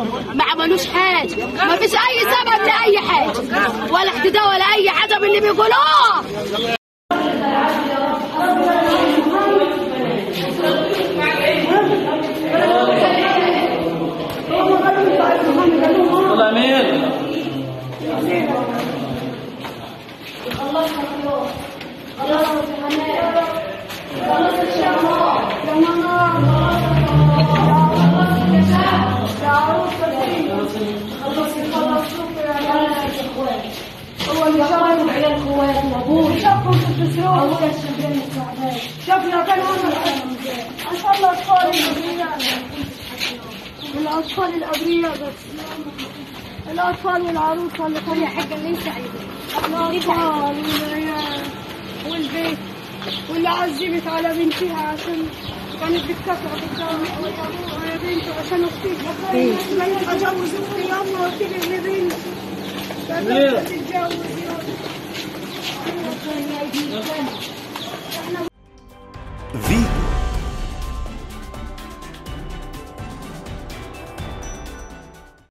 عليهم، ما عملوش حاجه، ما فيش اي سبب لاي حاجه ولا احتداء ولا اي حاجه من اللي بيقولوه. شفنا كان الأطفال الأبرياء بس، الأطفال والعروسة اللي كانوا حاجة اللي سعيدة، والعيال والبيت واللي عزمت على بنتها عشان كانت بتكافح ويا بنته عشان أختي أجوز أختي يلا وأجيب لبنتي تتجوز يلا.